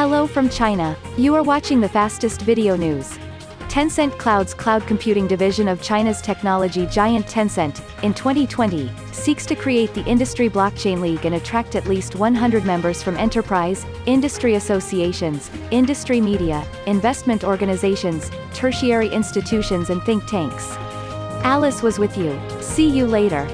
Hello from China. You are watching the fastest video news. Tencent Cloud's cloud computing division of China's technology giant Tencent, in 2020, seeks to create the Industry Blockchain League and attract at least 100 members from enterprise, industry associations, industry media, investment organizations, tertiary institutions and think tanks. Alice was with you. See you later.